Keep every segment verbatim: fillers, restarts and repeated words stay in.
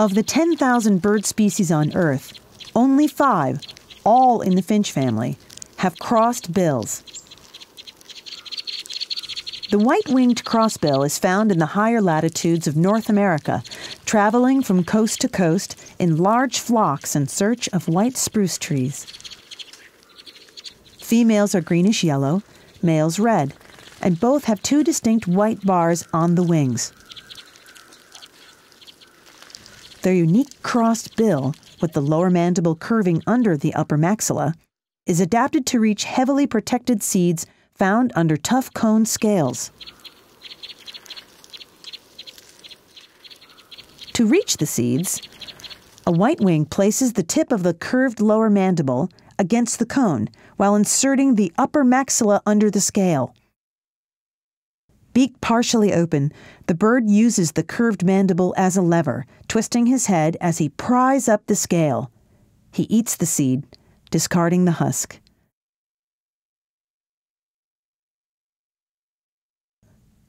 Of the ten thousand bird species on Earth, only five, all in the finch family, have crossed bills. The white-winged crossbill is found in the higher latitudes of North America, traveling from coast to coast in large flocks in search of white spruce trees. Females are greenish-yellow, males red, and both have two distinct white bars on the wings. Their unique crossed bill, with the lower mandible curving under the upper maxilla, is adapted to reach heavily protected seeds found under tough cone scales. To reach the seeds, a white-wing places the tip of the curved lower mandible against the cone while inserting the upper maxilla under the scale. Beak partially open, the bird uses the curved mandible as a lever, twisting his head as he pries up the scale. He eats the seed, discarding the husk.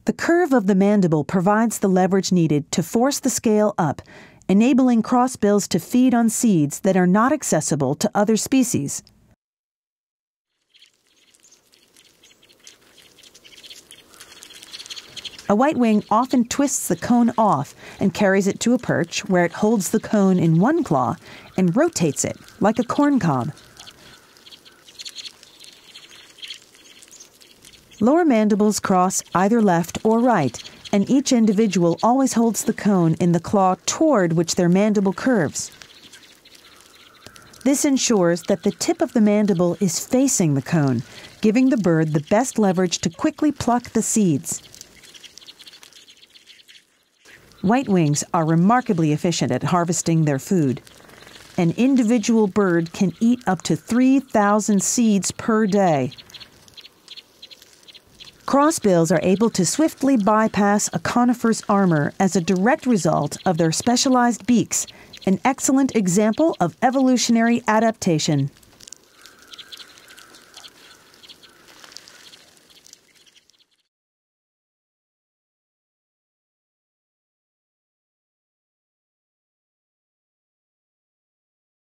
The curve of the mandible provides the leverage needed to force the scale up, enabling crossbills to feed on seeds that are not accessible to other species. A white wing often twists the cone off and carries it to a perch where it holds the cone in one claw and rotates it like a corn cob. Lower mandibles cross either left or right, and each individual always holds the cone in the claw toward which their mandible curves. This ensures that the tip of the mandible is facing the cone, giving the bird the best leverage to quickly pluck the seeds. White wings are remarkably efficient at harvesting their food. An individual bird can eat up to three thousand seeds per day. Crossbills are able to swiftly bypass a conifer's armor as a direct result of their specialized beaks, an excellent example of evolutionary adaptation.